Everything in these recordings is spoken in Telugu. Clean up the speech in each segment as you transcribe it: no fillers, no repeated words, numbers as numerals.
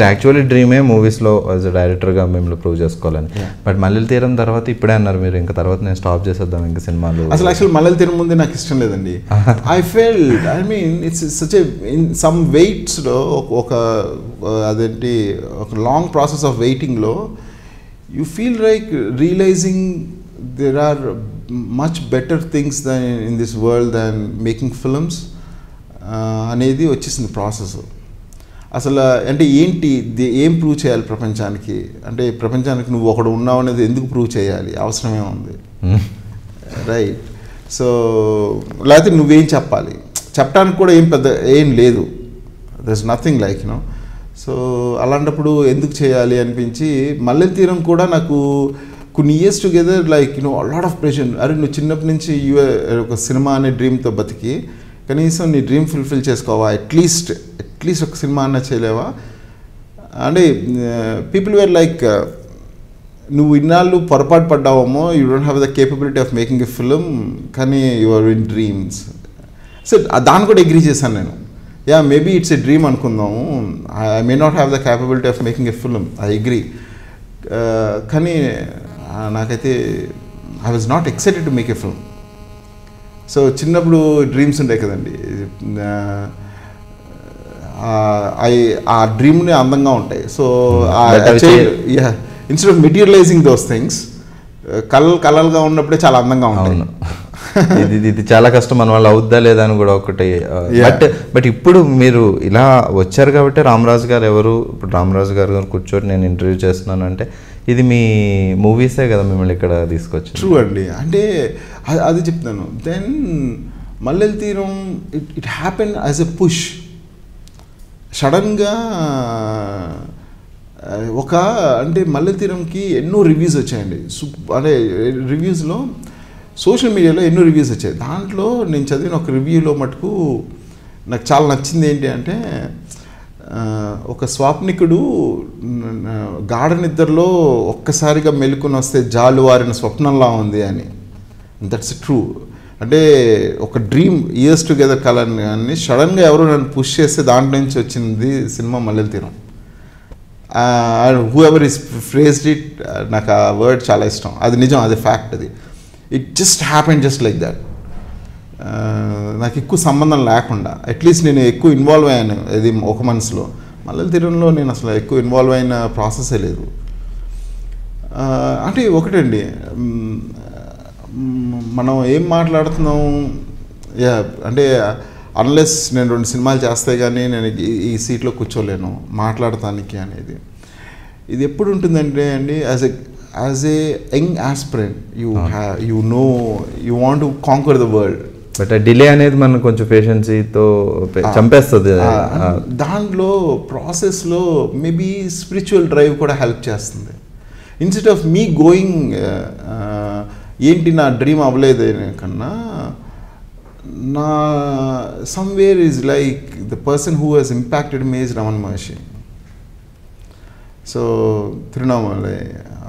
The actual dream is movies lo as a director ga mem prove chesukovali. But Mallela Theeram tarvata ippade annaru meer inka tarvata nenu stop chesedam inka cinema lo. Asalu actually Mallela Theeram munde naaku ishtam ledandi. I felt I mean it's such a in some waits lo oka adenti oka long process of waiting lo you feel like realizing there are much better things than in this world than making films. అనేది వచ్చేసింది ప్రాసెస్ అసలు అంటే ఏంటి ఏం ప్రూవ్ చేయాలి ప్రపంచానికి అంటే ప్రపంచానికి నువ్వు ఒకడు ఉన్నావు అనేది ఎందుకు ప్రూవ్ చేయాలి అవసరమే ఉంది రైట్ సో లేకపోతే నువ్వేం చెప్పాలి చెప్పడానికి కూడా ఏం పెద్ద ఏం లేదు there's nothing like you know so అలాంటప్పుడు ఎందుకు చేయాలి అనిపించి మల్లెల తీరం కూడా నాకు కొన్ని years together like you know lot of pressure అరే నువ్వు చిన్నప్పటి నుంచి ఒక సినిమా అనే డ్రీమ్తో బతికి కనీసం నీ డ్రీమ్ ఫుల్ఫిల్ చేసుకోవా అట్లీస్ట్ ఒక సినిమా అన్న చేయలేవా అంటే పీపుల్ వేర్ లైక్ నువ్వు ఇన్నాళ్ళు పొరపాటు పడ్డావేమో you don't have the capability of making a film కానీ యువర్ ఇన్ డ్రీమ్స్ సో దాన్ని కూడా అగ్రీ చేశాను నేను yeah maybe it's a dream అనుకుందాము I may not have the capability of making a film I agree కానీ నాకైతే I was not excited to make a film so చిన్నప్పుడు డ్రీమ్స్ ఉంటాయి కదండి ఆ డ్రీమ్ని అందంగా ఉంటాయి so instead of materialising those things కలలుగా ఉన్నప్పుడే చాలా అందంగా ఉంటాయి ఇది చాలా కష్టం మన వాళ్ళు అవుద్దా లేదా అని కూడా ఒకటి బట్ ఇప్పుడు మీరు ఇలా వచ్చారు కాబట్టి రామరాజు గారు ఎవరు ఇప్పుడు రామరాజు గారు కూర్చొని నేను ఇంటర్వ్యూ చేస్తున్నాను అంటే ఇది మీ మూవీసే కదా మిమ్మల్ని ఇక్కడ తీసుకొచ్చి ట్రూ అండి అంటే అది చెప్తాను then Mallela Theeram it happen as a push సడన్గా ఒక అంటే మల్లెల తీరంకి ఎన్నో రివ్యూస్ వచ్చాయండి అంటే రివ్యూస్లో సోషల్ మీడియాలో ఎన్నో రివ్యూస్ వచ్చాయి దాంట్లో నేను చదివిన ఒక రివ్యూలో మటుకు నాకు చాలా నచ్చింది ఏంటి అంటే ఒక స్వాప్నికుడు గాఢ నిద్రలో ఒక్కసారిగా మెలుకుని వస్తే జాలువారిన స్వప్నంలా ఉంది అని దట్స్ ట్రూ అంటే ఒక డ్రీమ్ ఇయర్స్ టుగెదర్ కలని కానీ సడన్గా ఎవరో నన్ను పుష్ చేస్తే దాంట్లో నుంచి వచ్చింది cinema Mallela Theeram whoever is phrased it నాకు ఆ వర్డ్ చాలా ఇష్టం అది నిజం అది ఫ్యాక్ట్ అది it just happen just like that నాకు ఎక్కువ సంబంధం లేకుండా అట్లీస్ట్ నేను ఎక్కువ ఇన్వాల్వ్ అయ్యాను అది ఒక మనసులో మల్లెల తీరంలో నేను అసలు ఎక్కువ ఇన్వాల్వ్ అయిన ప్రాసెసే లేదు అంటే ఒకటండి మనం ఏం మాట్లాడుతున్నాం యా అంటే అన్లెస్ నేను 2 సినిమాలు చేస్తే కానీ నేను ఈ సీట్లో కూర్చోలేను మాట్లాడటానికి అనేది ఇది ఎప్పుడు ఉంటుందంటే అండి as a young aspirant you want to conquer the world but a delay అనేది మనం కొంచెం పేషెన్స్ తో చంపేస్తుంది దాంట్లో ప్రాసెస్ లో మేబీ స్పిరిచువల్ డ్రైవ్ కూడా హెల్ప్ చేస్తుంది ఇన్స్టెడ్ ఆఫ్ మీ గోయింగ్ ఏంటి నా డ్రీమ్ అవ్వలేదు కన్నా నా somewhere is like the person who he's impacted me is Raman Maharshi so Tirunamalai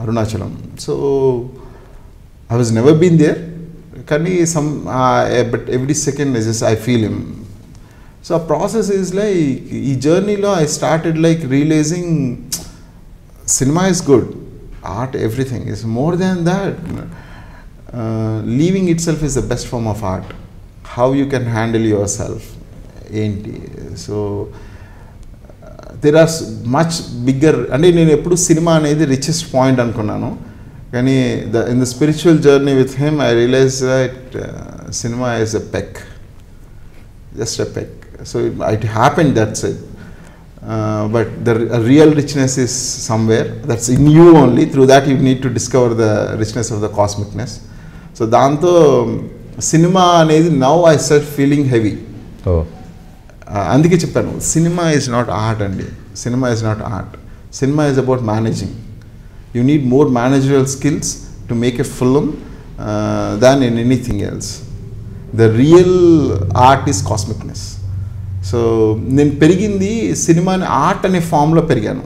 Arunachalam so I was never been there కానీ but every second is I feel him so ఆ ప్రాసెస్ ఈజ్ లైక్ ఈ జర్నీలో I started like realising cinema is good art everything is more than that living it self is the best form of art how you can handle yourself ఏంటి so there are much bigger అంటే నేను ఎప్పుడు సినిమా అనేది రిచెస్ట్ పాయింట్ అనుకున్నాను కానీ in the spiritual journey with him I realise that cinema is a peck just a peck so it happen that's it but the real richness is somewhere that's in you only through that you need to discover the richness of the cosmicness so దాంతో సినిమా అనేది now I start feeling heavy అందుకే చెప్పాను సినిమా ఈజ్ నాట్ ఆర్ట్ అండి cinema is not art cinema is about managing you need more managerial skills to make a film than in anything else the real art is cosmicness so నేను పెరిగింది సినిమాని ఆర్ట్ అనే ఫామ్లో పెరిగాను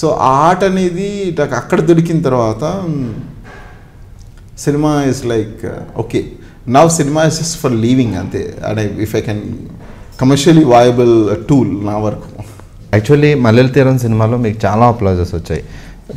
సో ఆర్ట్ అనేది నాకు అక్కడ దొరికిన తర్వాత cinema is like okay now cinema is just for living అంతే and if I can commercially viable tool now work actually Mallela Theeram సినిమాలో మీకు చాలా అప్లాజెస్ వచ్చాయి.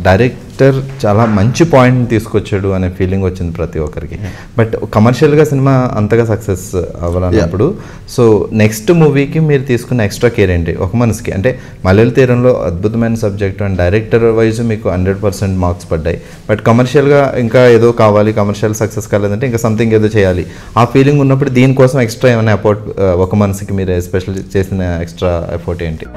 డైరెక్టర్ చాలా మంచి పాయింట్ తీసుకొచ్చాడు అనే ఫీలింగ్ వచ్చింది ప్రతి ఒక్కరికి. బట్ కమర్షియల్గా సినిమా అంతగా సక్సెస్ అవ్వాలన్నప్పుడు సో నెక్స్ట్ మూవీకి మీరు తీసుకున్న ఎక్స్ట్రా కేర్ ఏంటి ఒక మనసుకి? అంటే మల్లెల తీరంలో అద్భుతమైన సబ్జెక్ట్ అండ్ డైరెక్టర్ వైజ్ మీకు 100% మార్క్స్ పడ్డాయి. బట్ కమర్షియల్గా ఇంకా ఏదో కావాలి, కమర్షియల్ సక్సెస్ కాలేదంటే ఇంకా సంథింగ్ ఏదో చేయాలి ఆ ఫీలింగ్ ఉన్నప్పుడు దీనికోసం ఎక్స్ట్రా ఏమైనా ఎఫర్ట్ ఒక మనసుకి మీరు ఎస్పెషల్ చేసిన ఎక్స్ట్రా ఎఫర్ట్ ఏంటి?